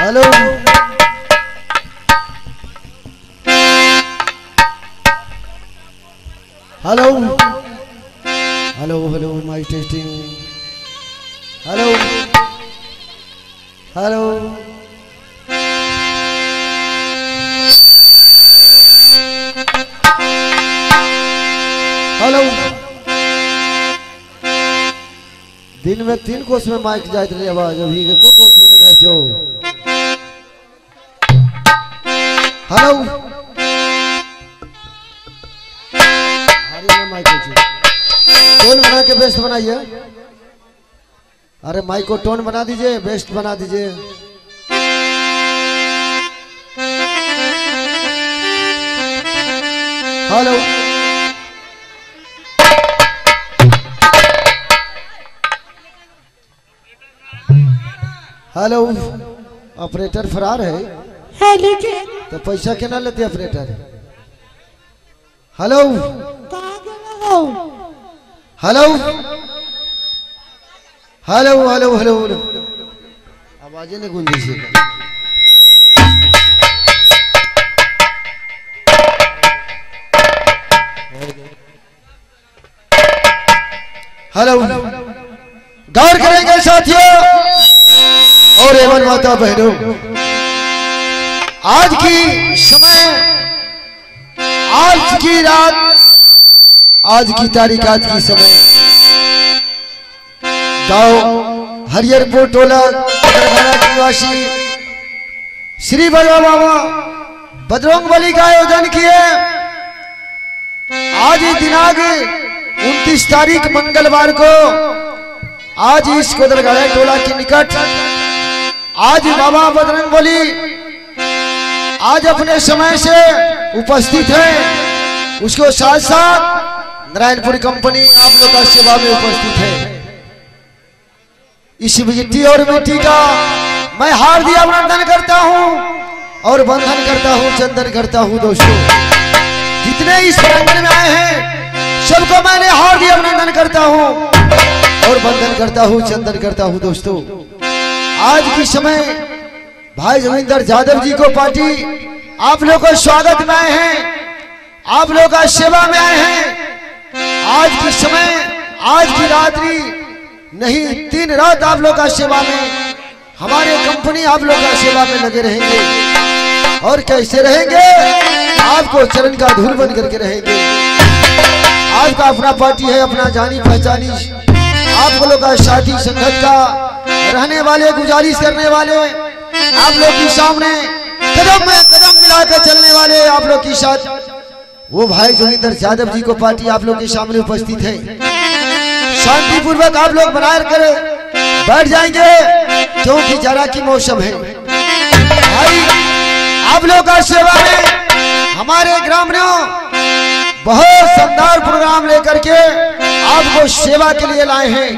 Hello. Hello. Hello, hello, my testing. Hello. Hello. Hello. दिन में 3 कोस में माइक जात रही आवाज अभी के को कोस में जाय जो हेलो हरी माइक जी टोन बना के बेस्ट बनाइए। अरे माइक को टोन बना दीजिए, बेस्ट बना दीजिए। हेलो हेलो ऑपरेटर फरार है हेलो तो पैसा के ना लेते operator. Hello hello hello hello hello आवाजें नहीं गूंजी से हेलो। गौर करेंगे साथियों और एवं माता बहनों आज की समय आज की रात आज की तारीख आज की समय गांव हरिहरपुर टोला निवासी श्री भगवा बाबा बजरंग बली का आयोजन किए। आज ही दिनांक 29 तारीख मंगलवार को आज इस कोदरगाड़ा टोला के निकट आज बाबा बजरंग बली आज अपने समय से उपस्थित है, उसके साथ साथ नारायणपुर कंपनी आप लोग का सेवा में उपस्थित है। इस बेटी और बेटी का मैं हार्दिक अभिनंदन करता हूं और बंधन करता हूं, चंदन करता हूं। दोस्तों जितने इस प्रांगण में आए हैं सबको मैंने हार्दिक अभिनंदन करता हूं और बंधन करता हूं, चंदन करता हूं। दोस्तों आज के समय भाई जोगिंदर यादव जी को पार्टी आप लोग को स्वागत में आए हैं, आप लोग का सेवा में आए हैं। आज के समय आज की रात्रि नहीं 3 रात आप लोग का सेवा में हमारे कंपनी आप लोग का सेवा में लगे रहेंगे और कैसे रहेंगे आपको चरण का धूल बन करके रहेंगे। आपका अपना पार्टी है, अपना जानी पहचानी आप लोग का साथी संगत का रहने वाले गुजारिश करने वाले आप लोग के सामने कदम में कदम मिलाकर चलने वाले आप लोग के साथ वो भाई जोगिंदर यादव जी को पार्टी आप लोग के सामने उपस्थित है। शांति पूर्वक आप लोग बनाए करें बैठ जाएंगे क्योंकि जाड़ा की मौसम है। भाई आप लोग का सेवा में हमारे ग्रामीणों बहुत शानदार प्रोग्राम लेकर के आपको सेवा के लिए लाए हैं।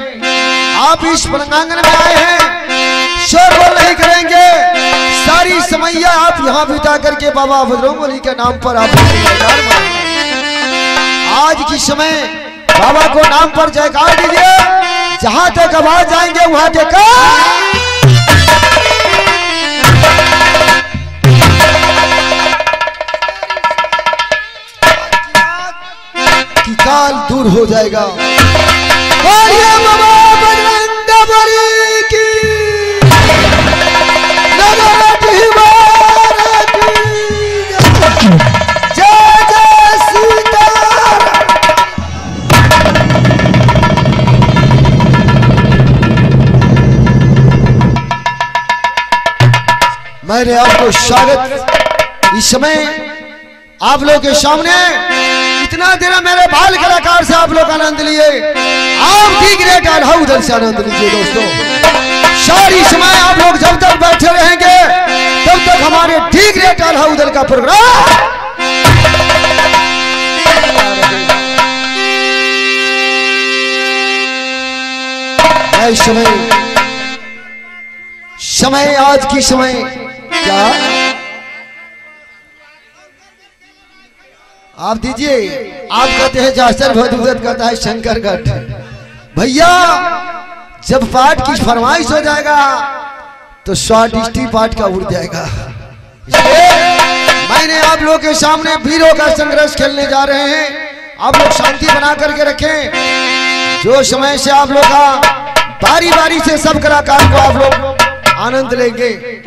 आप इस प्रांगण में आए हैं, शोरगुल नहीं करेंगे, सारी समैया आप यहाँ बिता करके बाबा बजरंग बली के नाम पर आप आज की समय बाबा को नाम पर जयकार दीजिए। जहाँ तक आवाज जाएंगे वहाँ तक की काल दूर हो जाएगा। बाबा मैंने आपको स्वागत इस समय आप लोग के सामने इतना देना मेरे बाल कलाकार से आप लोग आनंद लिए, आप भी ग्रेट उधर से आनंद लीजिए। दोस्तों सारी समय आप लोग जब तक बैठे रहेंगे तब तक हमारे ठीक ग्रेट उधर का प्रोग्राम समय आज की समय क्या आप दीजिए। आप कहते हैं जास्तर भदुदत कहता है शंकर घट भैया जब पाठ की फरमाइश हो जाएगा तो स्वादिष्टी पाठ का उड़ जाएगा। मैंने आप लोगों के सामने वीरों का संघर्ष खेलने जा रहे हैं। आप लोग शांति बना करके रखें। जो समय से आप लोग का बारी बारी से सब कलाकार को आप लोग आनंद लेंगे।